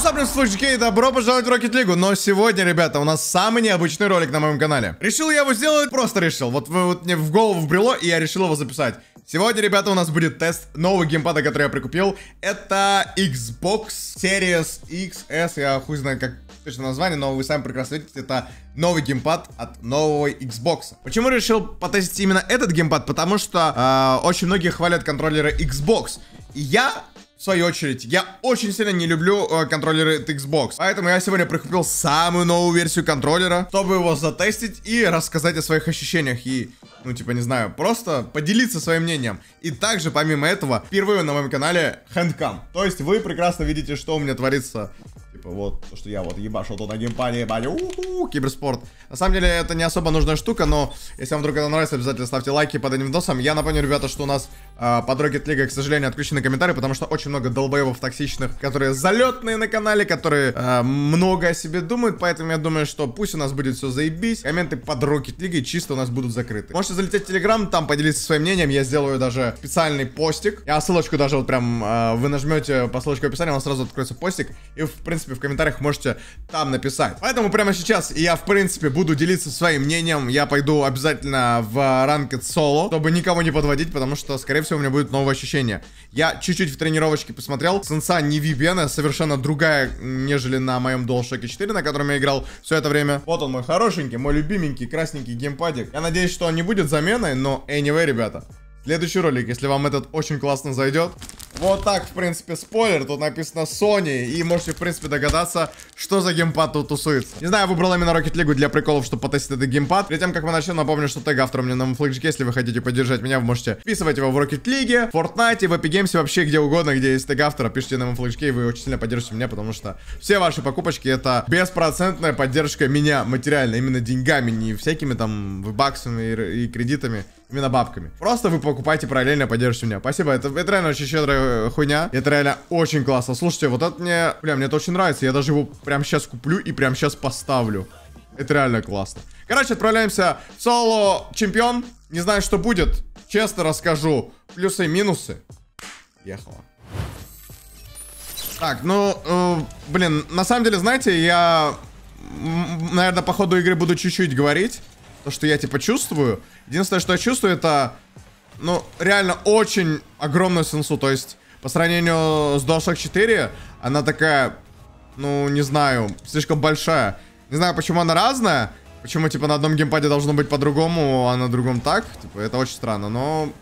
Всем FlackJK, добро пожаловать в Rocket League. Но сегодня, ребята, у нас самый необычный ролик на моем канале. Решил я его сделать, просто решил. Вот мне в голову вбрело, и я решил его записать. Сегодня, ребята, у нас будет тест нового геймпада, который я прикупил. Это Xbox Series X, S, я хуй знаю, как точно название, но вы сами прекрасно видите, это новый геймпад от нового Xbox. Почему решил потестить именно этот геймпад? Потому что очень многие хвалят контроллеры Xbox. И я... в свою очередь, я очень сильно не люблю контроллеры от Xbox. Поэтому я сегодня прикупил самую новую версию контроллера, чтобы его затестить и рассказать о своих ощущениях. И, ну, типа, не знаю, просто поделиться своим мнением. И также, помимо этого, впервые на моем канале хэндкам. То есть вы прекрасно видите, что у меня творится. Типа, вот, то, что я вот ебашил тут на геймпаде, ебали, киберспорт. На самом деле, это не особо нужная штука, но если вам вдруг это нравится, обязательно ставьте лайки под этим видосом. Я напомню, ребята, что у нас под Rocket League, к сожалению, отключены комментарии, потому что очень много долбоебов токсичных, которые залетные на канале, которые много о себе думают, поэтому я думаю, что пусть у нас будет все заебись. Комменты под Rocket League чисто у нас будут закрыты. Можете залететь в Telegram, там поделиться своим мнением, я сделаю даже специальный постик. Я ссылочку даже вот прям, вы нажмете по ссылочке в описании, у вас сразу откроется постик, и в принципе в комментариях можете там написать. Поэтому прямо сейчас я в принципе буду делиться своим мнением, я пойду обязательно в Ranked Solo, чтобы никого не подводить, потому что, скорее всего, у меня будет новое ощущение. Я чуть-чуть в тренировочке посмотрел, сенса не VPN, а совершенно другая, нежели на моем DualShock 4, на котором я играл все это время. Вот он мой хорошенький, мой любименький, красненький геймпадик. Я надеюсь, что он не будет заменой, но anyway, ребята, следующий ролик, если вам этот очень классно зайдет. Вот так, в принципе, спойлер, тут написано Sony, и можете, в принципе, догадаться, что за геймпад тут тусуется. Не знаю, я выбрал именно Rocket League для приколов, чтобы потестить этот геймпад. Перед тем, как мы начнем, напомню, что тег автора мне на NEMOFLACKJK, если вы хотите поддержать меня, вы можете вписывать его в Rocket League, в Fortnite, в Epic Games, вообще где угодно, где есть тег автора, пишите на NEMOFLACKJK, и вы очень сильно поддержите меня, потому что все ваши покупочки — это беспроцентная поддержка меня материально, именно деньгами, не всякими там вебаксами и кредитами. Именно бабками. Просто вы покупаете параллельно, поддержите меня. Спасибо, это реально очень щедрая хуйня. Это реально очень классно. Слушайте, вот это мне... бля, мне это очень нравится. Я даже его прямо сейчас куплю и прямо сейчас поставлю. Это реально классно. Короче, отправляемся в соло-чемпион. Не знаю, что будет. Честно расскажу. Плюсы и минусы. Ехала. Так, ну... блин, на самом деле, знаете, я... наверное, по ходу игры буду чуть-чуть говорить. То, что я, типа, чувствую. Единственное, что я чувствую, это, ну, реально очень огромную сенсу. То есть, по сравнению с DualShock 4, она такая, ну, не знаю, слишком большая. Не знаю, почему она разная. Почему, типа, на одном геймпаде должно быть по-другому, а на другом так. Типа, это очень странно, но...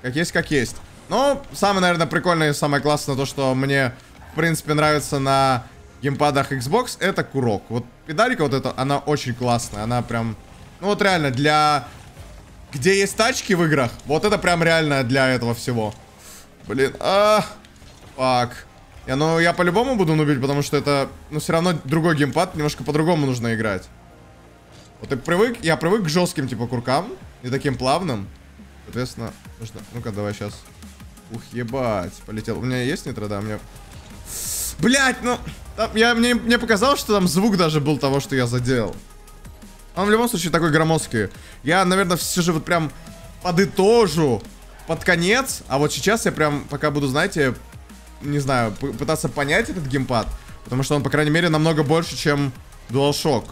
как есть, как есть. Но самое, наверное, прикольное и самое классное, то, что мне, в принципе, нравится на геймпадах Xbox, это курок. Вот педалька вот эта, она очень классная. Она прям... ну вот реально, для... где есть тачки в играх, вот это прям реально для этого всего. Блин, фак. Ну я по-любому буду нубить, потому что это... ну все равно другой геймпад, немножко по-другому нужно играть. Вот я привык к жестким типа куркам, не таким плавным. Соответственно, нужно... ну-ка, давай сейчас. Ух, ебать, полетел. У меня есть нитро, да, у меня... блять, ну... там, мне показалось, что там звук даже был того, что я заделал. Он в любом случае такой громоздкий. Я, наверное, все же вот прям подытожу под конец. А вот сейчас я прям, пока буду, знаете, не знаю, пытаться понять этот геймпад. Потому что он, по крайней мере, намного больше, чем DualShock.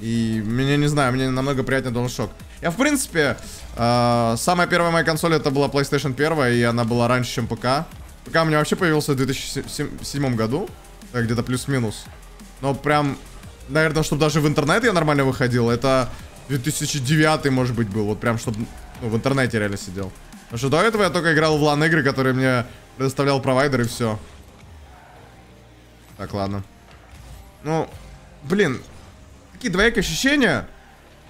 И, меня не знаю, мне намного приятнее DualShock. Я, в принципе, самая первая моя консоль — это была PlayStation 1. И она была раньше, чем ПК. ПК у меня вообще появился в 2007 году. Где-то плюс-минус. Но прям... наверное, чтобы даже в интернет я нормально выходил, это 2009, может быть, был. Вот прям, чтобы, ну, в интернете реально сидел. Потому что до этого я только играл в LAN-игры, которые мне предоставлял провайдер, и все. Так, ладно. Ну, блин, такие двоякие ощущения.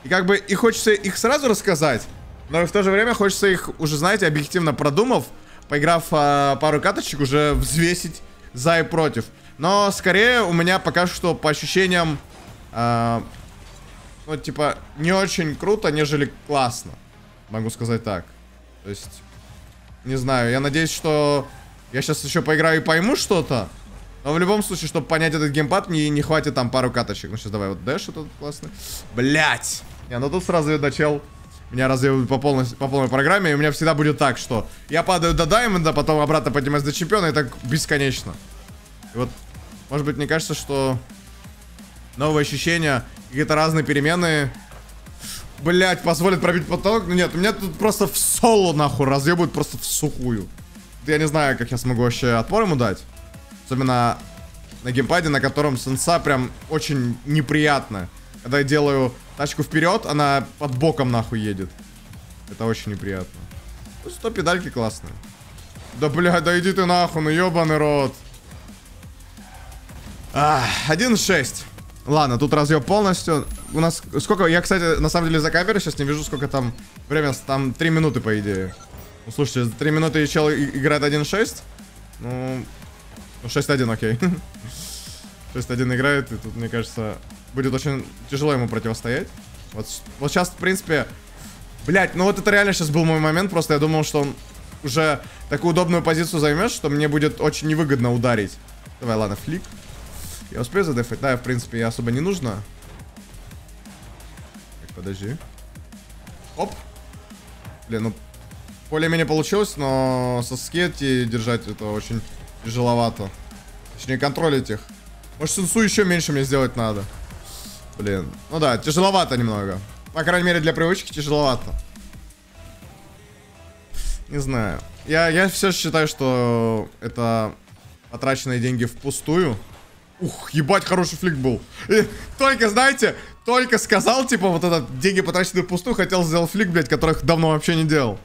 И как бы и хочется их сразу рассказать, но в то же время хочется их уже, знаете, объективно продумав, поиграв пару каточек, уже взвесить за и против. Но скорее у меня пока что по ощущениям... ну, типа, не очень круто, нежели классно. Могу сказать так. То есть, не знаю. Я надеюсь, что я сейчас еще поиграю и пойму что-то. Но в любом случае, чтобы понять этот геймпад, мне не хватит там пару каточек. Ну, сейчас давай вот дэш, этот классный. Блять! Не, ну тут сразу я дочел. Меня разъебывают по полной программе. И у меня всегда будет так, что я падаю до даймонда, потом обратно поднимаюсь до чемпиона. И так бесконечно. И вот Может быть, мне кажется, что новые ощущения, какие-то разные перемены, блять, позволят пробить потолок. Ну нет, у меня тут просто в соло нахуй разъебают просто в сухую. Я не знаю, как я смогу вообще отпор ему дать. Особенно на геймпаде, на котором сенса прям очень неприятно. Когда я делаю тачку вперед, она под боком нахуй едет. Это очень неприятно. Ну, зато педальки классные. Да бля, да иди ты нахуй, ну ебаный рот. 1.6. Ладно, тут разъеб полностью. У нас сколько... Я, кстати, на самом деле за камерой сейчас не вижу, сколько там времени. Там 3 минуты, по идее. Ну, слушайте, за 3 минуты чел играет 1.6. Ну... 6-1, окей. 6-1 играет, и тут, мне кажется, будет очень тяжело ему противостоять. Вот сейчас, в принципе... Блять, ну вот это реально сейчас был мой момент. Просто я думал, что он уже такую удобную позицию займет, что мне будет очень невыгодно ударить. Давай, ладно, флик. Я успею задефать? Да, в принципе, я особо не нужно. Так, подожди. Оп. Блин, ну... Более-менее получилось, но со скетти держать это очень тяжеловато. Точнее, контролить их. Может, сенсу еще меньше мне сделать надо. Блин. Ну да, тяжеловато немного. По крайней мере, для привычки тяжеловато. Не знаю. Я все считаю, что это потраченные деньги впустую. Ух, ебать, хороший флик был. И только, знаете, только сказал, типа, вот это деньги потраченные впустую, хотел сделать флик, блядь, которых давно вообще не делал.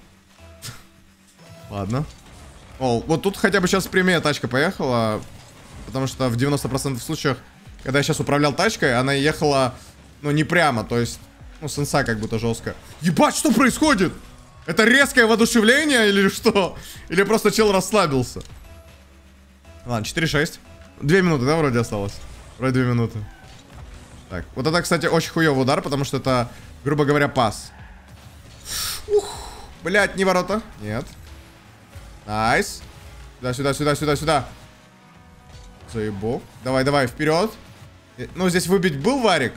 Ладно. О, вот тут хотя бы сейчас прямее тачка поехала. Потому что в 90% случаев, когда я сейчас управлял тачкой, она ехала, ну, не прямо. То есть, ну, сенса как будто жестко. Ебать, что происходит? Это резкое воодушевление или что? Или просто чел расслабился? Ладно, 4-6. 2 минуты, да, вроде осталось? Вроде 2 минуты. Так, вот это, кстати, очень хуёвый удар, потому что это, грубо говоря, пас. Ух, блядь, не ворота. Нет. Найс. Сюда, сюда, сюда, сюда, сюда. Заебок. Давай, давай, вперед. Ну, здесь выбить был варик.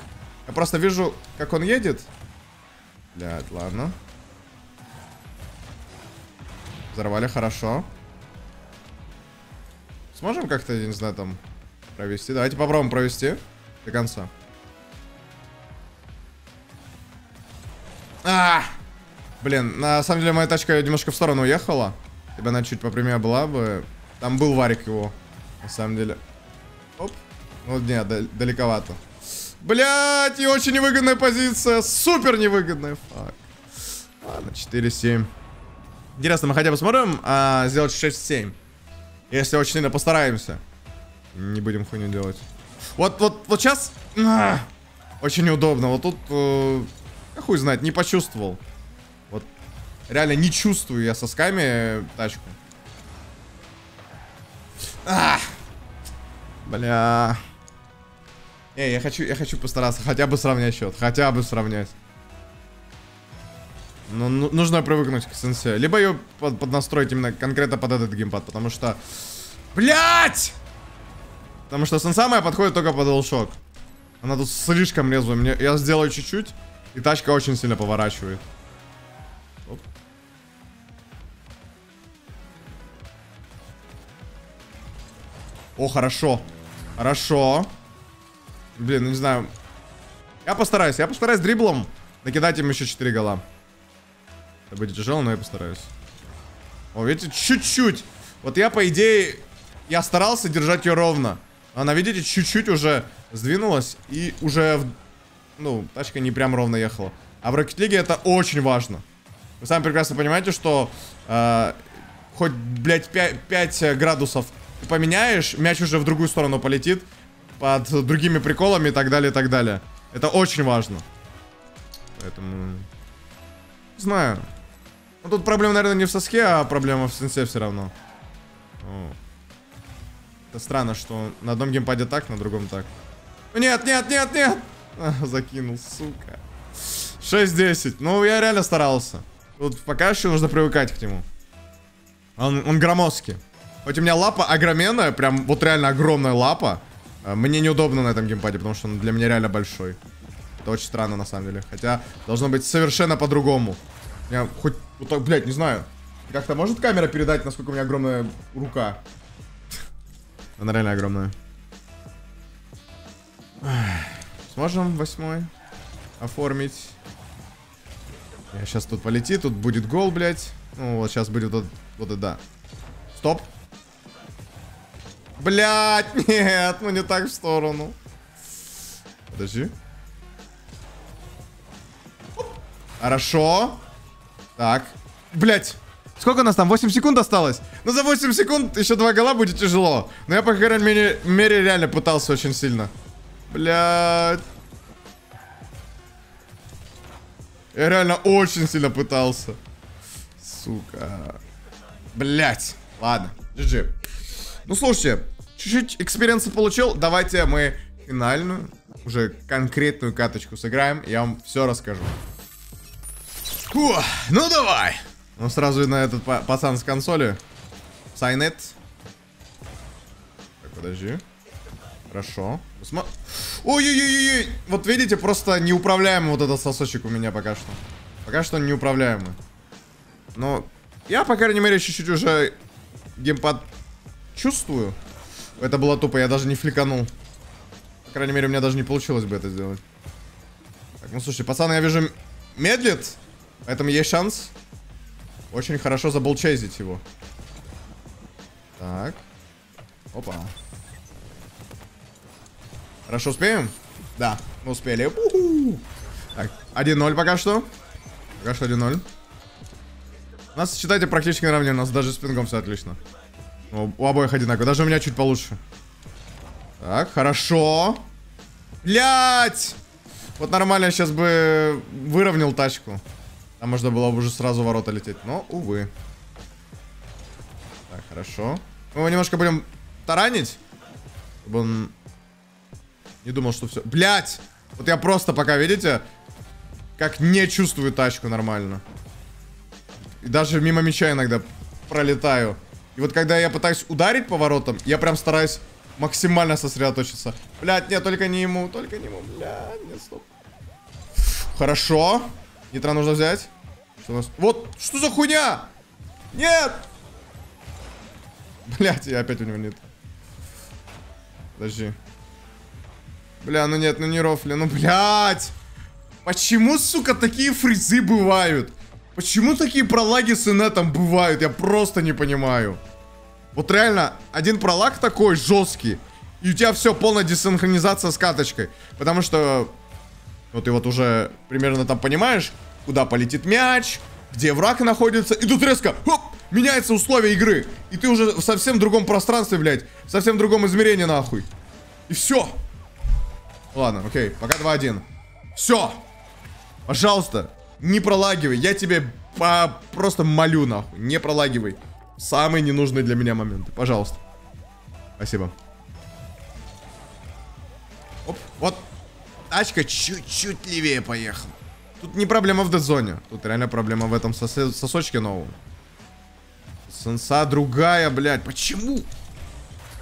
Я просто вижу, как он едет. Блядь, ладно. Взорвали, хорошо. Сможем как-то, я не знаю, там провести? Давайте попробуем провести до конца. Блин, на самом деле моя тачка немножко в сторону уехала. Тебя она чуть попрямее была бы. Там был варик его, на самом деле. Оп. Ну, нет, далековато. Блять, и очень невыгодная позиция. Супер невыгодная. Фак. Ладно, 4-7. Интересно, мы хотя бы сможем сделать 6-7. Если очень сильно постараемся. Не будем хуйню делать. Вот сейчас. Очень неудобно. Вот тут. Я хуй знает, не почувствовал. Реально не чувствую я сосками тачку. Бля. Эй, я хочу постараться хотя бы сравнять счет. Хотя бы сравнять. Но нужно привыкнуть к сенсе. Либо ее поднастроить именно конкретно под этот геймпад. Потому что... Блять! Потому что сенса моя подходит только под DualShock. Она тут слишком резвая. Я сделаю чуть-чуть, и тачка очень сильно поворачивает. О, хорошо. Хорошо. Блин, ну не знаю. Я постараюсь дриблом накидать им еще 4 гола. Это будет тяжело, но я постараюсь. О, видите, чуть-чуть. Вот я, по идее, я старался держать ее ровно. Она, видите, чуть-чуть уже сдвинулась. И уже, ну, тачка не прям ровно ехала. А в Rocket League это очень важно. Вы сами прекрасно понимаете, что хоть, блядь, 5 градусов ты поменяешь, мяч уже в другую сторону полетит. Под другими приколами и так далее, и так далее. Это очень важно. Поэтому... Не знаю. Ну тут проблема, наверное, не в соске, а проблема в сенсе все равно. О. Это странно, что на одном геймпаде так, на другом так. Нет, нет, нет, нет! Закинул, сука. 6-10. Ну, я реально старался. Тут пока еще нужно привыкать к нему. Он громоздкий. Хоть у меня лапа огроменная, прям вот реально огромная лапа. Мне неудобно на этом геймпаде, потому что он для меня реально большой. Это очень странно, на самом деле. Хотя, должно быть совершенно по-другому. Я хоть... Вот так, блядь, не знаю. Как-то может камера передать, насколько у меня огромная рука? Она реально огромная. Сможем 8-й оформить. Я сейчас тут полетит, тут будет гол, блядь. Ну, вот сейчас будет вот, вот и да. Стоп. Блядь, нет, ну не так в сторону. Подожди. Оп. Хорошо. Так. Блядь. Сколько у нас там? 8 секунд осталось? Ну, за 8 секунд еще 2 гола будет тяжело. Но я, по крайней мере, реально пытался очень сильно. Блядь. Я реально очень сильно пытался. Сука. Блядь. Ладно. GG. Ну, слушайте. Чуть-чуть экспириенса получил. Давайте мы финальную, уже конкретную каточку сыграем. Я вам все расскажу. Фу, ну, давай. Ну, сразу на этот пацан с консоли. Сайнет. Так, подожди. Хорошо. Ой-ой-ой-ой. Вот видите, просто неуправляемый вот этот сосочек у меня пока что. Пока что неуправляемый. Но я, по крайней мере, чуть-чуть уже геймпад чувствую. Это было тупо, я даже не фликанул. По крайней мере, у меня даже не получилось бы это сделать. Так, ну, слушайте, пацан, я вижу, медлит. Поэтому есть шанс очень хорошо заблчейзить его. Так. Опа. Хорошо, успеем? Да, мы успели. У-ху. Так, 1-0 пока что. Пока что 1-0. У нас, считайте, практически наравне. У нас даже с пингом все отлично. У обоих одинаково. Даже у меня чуть получше. Так, хорошо. Блять! Вот нормально сейчас бы выровнял тачку. Там можно было бы уже сразу ворота лететь. Но, увы. Так, хорошо. Мы его немножко будем таранить. Чтобы он не думал, что все... Блять! Вот я просто пока, видите, как не чувствую тачку нормально. И даже мимо мяча иногда пролетаю. И вот когда я пытаюсь ударить по воротам, я прям стараюсь максимально сосредоточиться. Блять, нет, только не ему. Только не ему. Блять, нет, стоп. Хорошо. Нитро нужно взять. Что у нас? Вот, что за хуйня? Нет! Блять, я опять у него нет. Подожди. Бля, ну нет, ну не рофли, ну блять! Почему, сука, такие фризы бывают? Почему такие пролаги с инетом бывают? Я просто не понимаю. Вот реально, один пролаг такой жесткий, и у тебя все, полная десинхронизация с каточкой. Потому что... Ну ты вот уже примерно там понимаешь, куда полетит мяч, где враг находится. И тут резко, хоп, меняется условие игры. И ты уже в совсем другом пространстве, блядь. В совсем другом измерении, нахуй. И все. Ладно, окей, пока 2-1. Все. Пожалуйста, не пролагивай. Я тебе просто молю, нахуй. Не пролагивай. Самые ненужные для меня моменты. Пожалуйста. Спасибо. Оп, вот. Тачка чуть-чуть левее поехала. Тут не проблема в дедзоне. Тут реально проблема в этом сосочке новом. Сенса другая, блядь. Почему?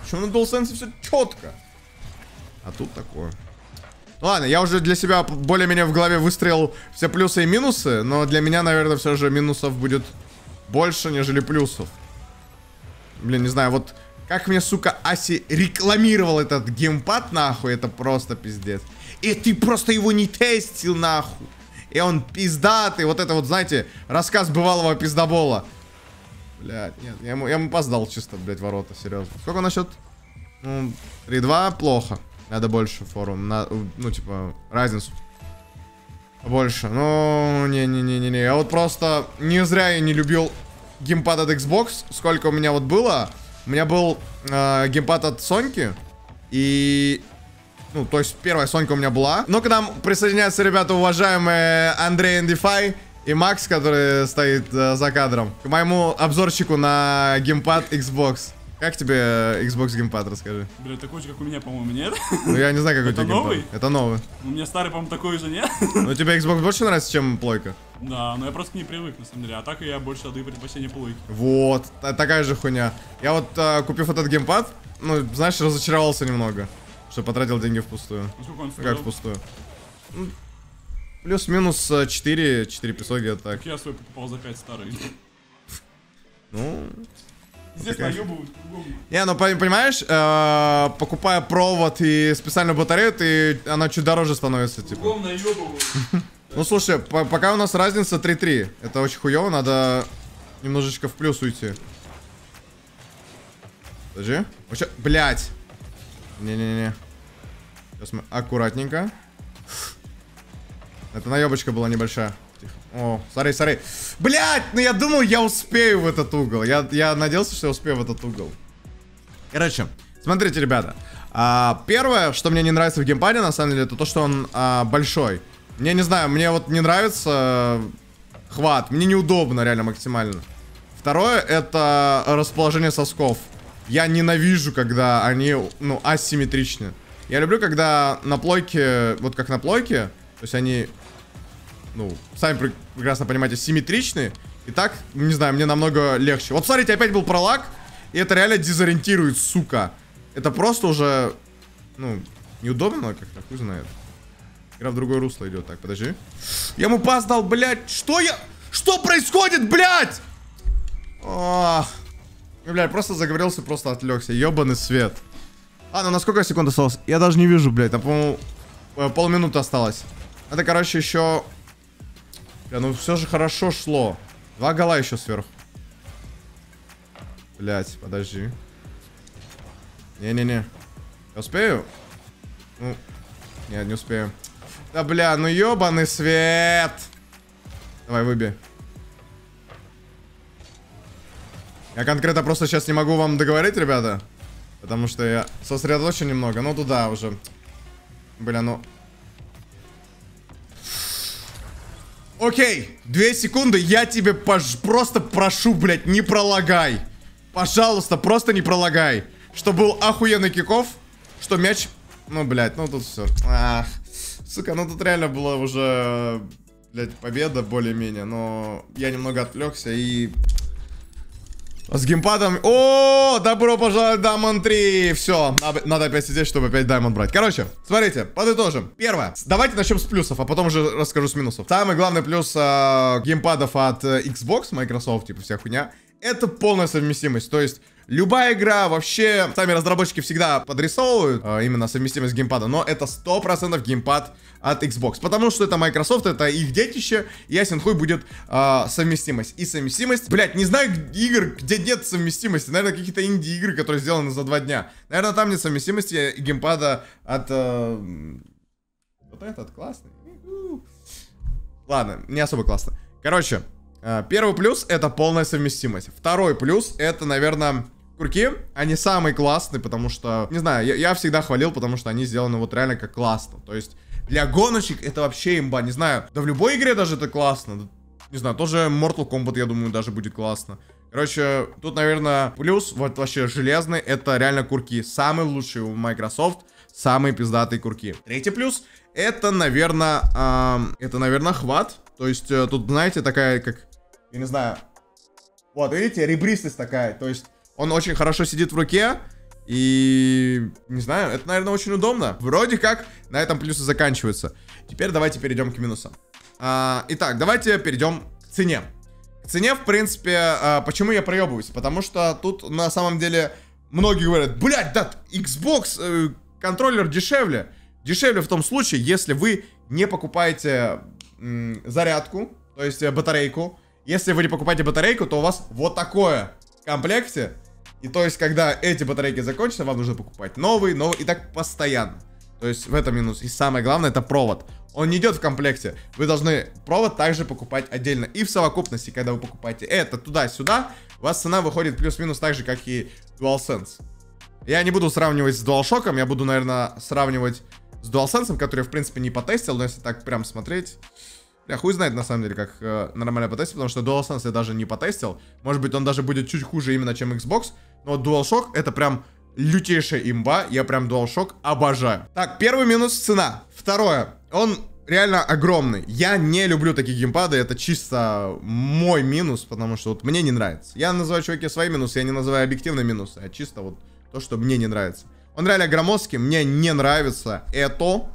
Почему на DualSense все четко? А тут такое. Ладно, я уже для себя более-менее в голове выстроил все плюсы и минусы. Но для меня, наверное, все же минусов будет больше, нежели плюсов. Блин, не знаю, вот как мне, сука, Аси рекламировал этот геймпад, нахуй. Это просто пиздец. И ты просто его не тестил, нахуй. И он пиздатый. Вот это вот, знаете, рассказ бывалого пиздобола. Блядь, нет, я ему опоздал чисто, блядь, ворота, серьезно. Сколько насчет? Ну, 3-2, плохо. Надо больше форум, ну, типа, разницу. Больше, ну, не-не-не-не. Я вот просто не зря я не любил геймпад от Xbox. Сколько у меня вот было. У меня был геймпад от Соньки. И... Ну, то есть первая Сонька у меня была. Но к нам присоединяются, ребята, уважаемые Андрей Эндифай и Макс, который стоит за кадром. К моему обзорчику на геймпад Xbox. Как тебе Xbox геймпад, расскажи? Бля, такой же, как у меня, по-моему, нет. Ну, я не знаю, какой у тебя геймпад. Это новый? Это новый. У меня старый, по-моему, такой же нет. Ну, тебе Xbox больше нравится, чем плойка? Да, но я просто к ней привык, на самом деле. А так я больше отдаю предпочтение плойки. Вот, такая же хуйня. Я вот, купив этот геймпад, ну, знаешь, разочаровался немного. Что потратил деньги впустую. Ну, как впустую? Ну, плюс-минус 4 500 где-то так. Я свой покупал за 5 старый. Ну, Здесь наебывают. Не, ну понимаешь, покупая провод и специальную батарею, она чуть дороже становится, типа. Кругом наебывают. Ну слушай, пока у нас разница 3-3. Это очень хуево, надо немножечко в плюс уйти. Подожди. Блять. Не-не-не. Сейчас мы аккуратненько. Это наебочка была небольшая. О, сори. Блять, ну я думал, я успею в этот угол. Я надеялся, что я успею в этот угол. Короче, смотрите, ребята. Первое, что мне не нравится в геймпаде, на самом деле, это то, что он большой. Мне не знаю, мне вот не нравится хват. Мне неудобно, реально, максимально. Второе, это расположение сосков. Я ненавижу, когда они, ну, асимметричны. Я люблю, когда на плойке, вот как на плойке, то есть они... Ну, сами прекрасно понимаете, симметричные. И так, не знаю, мне намного легче. Вот, смотрите, опять был пролаг. И это реально дезориентирует, сука. Это просто уже, ну, неудобно как-то, хуй знает. Игра в другое русло идет. Так, подожди. Я ему пас дал, блядь. Что происходит, блядь? Ох. Блядь, просто заговорился, просто отвлекся. Ёбаный свет. А, ну на сколько секунд осталось? Я даже не вижу, блядь. Там, по-моему, полминуты осталось. Это, короче, еще... Бля, ну все же хорошо шло. Два гола еще сверху. Блять, подожди. Не-не-не. Я успею? Ну, нет, не успею. Да, бля, ну ебаный свет. Давай, выбей. Я конкретно просто сейчас не могу вам договорить, ребята. Потому что я сосредоточен немного. Ну, туда уже. Бля, ну... Окей, 2 секунды, я тебе просто прошу, блядь, не пролагай. Пожалуйста, просто не пролагай. Что был охуенный киков, что мяч... Ну, блядь, ну тут все. Ах, сука, ну тут реально была уже, блядь, победа более-менее. Но я немного отвлекся и... С геймпадом... О, добро пожаловать, Diamond 3. Все, надо опять сидеть, чтобы опять Diamond брать. Короче, смотрите, подытожим. Первое. Давайте начнем с плюсов, а потом уже расскажу с минусов. Самый главный плюс геймпадов от Xbox, Microsoft, типа вся хуйня, это полная совместимость. То есть, любая игра, вообще, сами разработчики всегда подрисовывают именно совместимость геймпада, но это 100% геймпад от Xbox. Потому что это Microsoft, это их детище, и ясен хуй будет совместимость. И совместимость, блять, не знаю игр, где нет совместимости. Наверное, какие-то инди-игры, которые сделаны за 2 дня. Наверное, там нет совместимости геймпада от... Вот этот классный. Ладно, не особо классно. Короче, первый плюс — это полная совместимость. Второй плюс — это, наверное... Курки, они самые классные, потому что, не знаю, я всегда хвалил, потому что они сделаны вот реально как классно. То есть для гоночек это вообще имба, не знаю. Да в любой игре даже это классно. Не знаю, тоже Mortal Kombat, я думаю, даже будет классно. Короче, тут, наверное, плюс, вот вообще железный, это реально курки. Самые лучшие у Microsoft, самые пиздатые курки. Третий плюс, это, наверное, хват. То есть тут, знаете, такая, как, я не знаю, вот, видите, ребристость такая, то есть... Он очень хорошо сидит в руке. И... Не знаю, это, наверное, очень удобно. Вроде как на этом плюсы заканчиваются. Теперь давайте перейдем к минусам. Итак, давайте перейдем к цене. К цене, в принципе, почему я проебываюсь? Потому что тут, на самом деле, многие говорят: блядь, да, Xbox контроллер дешевле. Дешевле в том случае, если вы не покупаете зарядку, то есть батарейку. Если вы не покупаете батарейку, то у вас вот такое в комплекте. И то есть, когда эти батарейки закончатся, вам нужно покупать новые, и так постоянно. То есть, в этом минус. И самое главное, это провод. Он не идет в комплекте. Вы должны провод также покупать отдельно. И в совокупности, когда вы покупаете это туда-сюда, у вас цена выходит плюс-минус так же, как и DualSense. Я не буду сравнивать с DualShock'ом, я буду, наверное, сравнивать с DualSense'ом, который я, в принципе, не потестил, но если так прям смотреть... Бля, хуй знает, на самом деле, как нормально потестить, потому что DualSense я даже не потестил. Может быть, он даже будет чуть хуже именно, чем Xbox. Но DualShock — это прям лютейшая имба. Я прям DualShock обожаю. Так, первый минус — цена. Второе. Он реально огромный. Я не люблю такие геймпады. Это чисто мой минус, потому что вот мне не нравится. Я называю, чуваки, свои минусы. Я не называю объективные минусы, а чисто вот то, что мне не нравится. Он реально громоздкий. Мне не нравится это.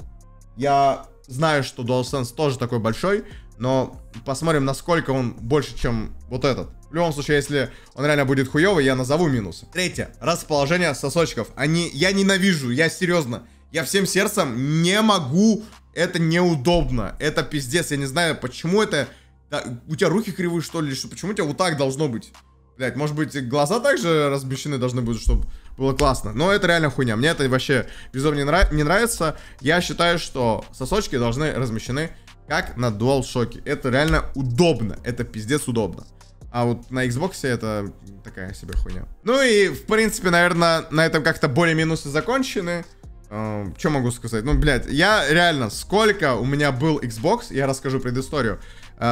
Я... Знаю, что DualSense тоже такой большой, но посмотрим, насколько он больше, чем вот этот. В любом случае, если он реально будет хуёвый, я назову минусы. Третье. Расположение сосочков. Я ненавижу, я серьезно. Я всем сердцем не могу. Это неудобно. Это пиздец. Я не знаю, почему это... Да, у тебя руки кривые, что ли? Почему у тебя вот так должно быть? Блять, может быть, глаза также размещены должны будут, чтобы было классно. Но это реально хуйня. Мне это вообще безумно не нравится. Я считаю, что сосочки должны размещены как на DualShock. Это реально удобно. Это пиздец удобно. А вот на Xbox это такая себе хуйня. Ну и, в принципе, наверное, на этом как-то более-минусы закончены. Что могу сказать? Ну, блядь, я реально, сколько у меня был Xbox, я расскажу предысторию.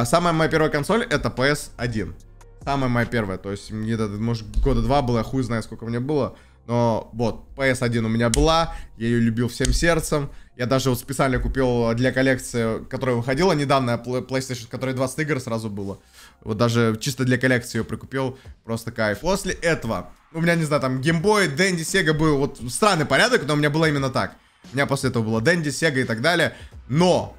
Самая моя первая консоль это PS1. Самая моя первая, то есть мне, может, года два было, хуй знает, сколько мне было. Но вот, PS1 у меня была, я ее любил всем сердцем. Я даже вот специально купил для коллекции, которая выходила недавно, PlayStation, в которой 20 игр сразу было. Вот даже чисто для коллекции ее прикупил, просто кайф. После этого, у меня, не знаю, там, Game Boy, Дэнди, Sega был, вот странный порядок, но у меня было именно так. У меня после этого было Дэнди, Sega и так далее. Но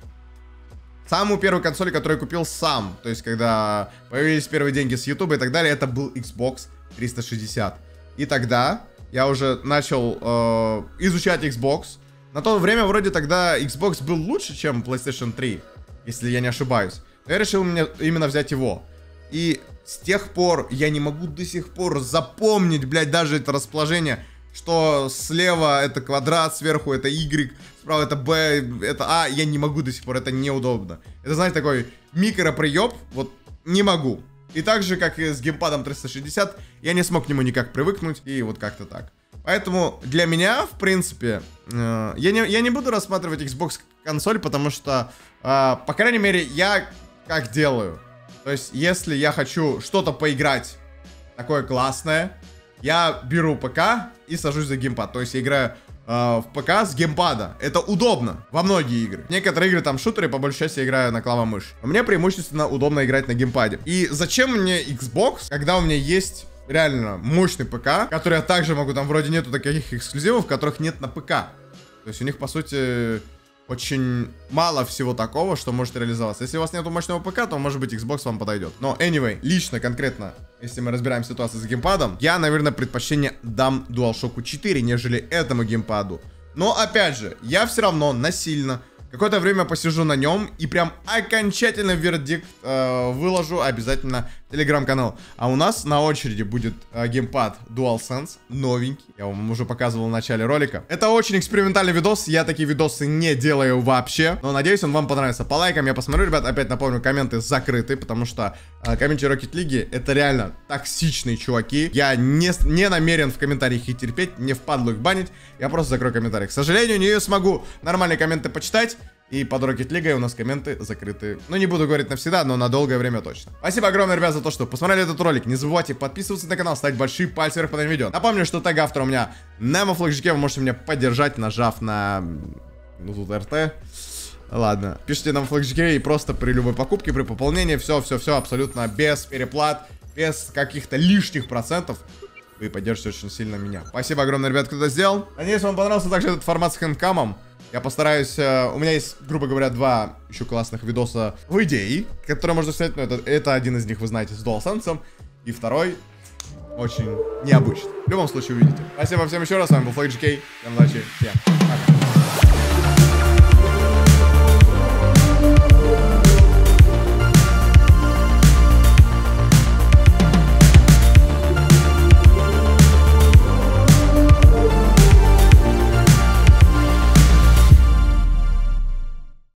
самую первую консоль, которую я купил сам, то есть когда появились первые деньги с YouTube и так далее, это был Xbox 360. И тогда я уже начал изучать Xbox. На то время вроде тогда Xbox был лучше, чем PlayStation 3, если я не ошибаюсь. Но я решил именно взять его. И с тех пор я не могу до сих пор запомнить, блядь, даже это расположение, что слева это квадрат, сверху это Y, справа это B, это A. Я не могу до сих пор, это неудобно. Это, знаете, такой микроприёб, вот не могу. И так же, как и с геймпадом 360, я не смог к нему никак привыкнуть, и вот как-то так. Поэтому для меня, в принципе, я не буду рассматривать Xbox консоль, потому что, по крайней мере, я как делаю. То есть, если я хочу что-то поиграть такое классное, я беру ПК и сажусь за геймпад. То есть, я играю в ПК с геймпада. Это удобно во многие игры. Некоторые игры, там, шутеры, по большей части я играю на клавомышь. Мне преимущественно удобно играть на геймпаде. И зачем мне Xbox, когда у меня есть... реально мощный ПК, который я также могу, там вроде нету таких эксклюзивов, которых нет на ПК. То есть у них, по сути, очень мало всего такого, что может реализоваться. Если у вас нету мощного ПК, то, может быть, Xbox вам подойдет. Но, anyway, лично, конкретно, если мы разбираем ситуацию с геймпадом, я, наверное, предпочтение дам DualShock 4, нежели этому геймпаду. Но, опять же, я все равно насильно какое-то время посижу на нем и прям окончательно вердикт выложу обязательно в телеграм-канал. А у нас на очереди будет геймпад DualSense, новенький. Я вам уже показывал в начале ролика. Это очень экспериментальный видос, я такие видосы не делаю вообще. Но надеюсь, он вам понравится. По лайкам я посмотрю, ребят. Опять напомню, комменты закрыты, потому что комментарии Rocket League это реально токсичные чуваки. Я не намерен в комментариях их терпеть, не впадлу их банить. Я просто закрою комментарии. К сожалению, не смогу нормальные комменты почитать. И под Rocket League у нас комменты закрыты. Ну, не буду говорить навсегда, но на долгое время точно. Спасибо огромное, ребят, за то, что посмотрели этот ролик. Не забывайте подписываться на канал, ставить большие пальцы вверх под этим видео. Напомню, что тег автора у меня NEMOFLACKJK. Вы можете меня поддержать, нажав на... ну, тут РТ. Ладно. Пишите нам FlackJK и просто при любой покупке, при пополнении. Все, абсолютно без переплат, без каких-то лишних процентов. Вы поддержите очень сильно меня. Спасибо огромное, ребят, кто это сделал. Надеюсь, вам понравился также этот формат с хэндкамом. Я постараюсь... у меня есть, грубо говоря, два еще классных видоса в идее, которые можно снять, но это один из них, вы знаете, с DualSense, и второй очень необычный. В любом случае, увидите. Спасибо всем еще раз, с вами был FlackJK, всем удачи, всем пока.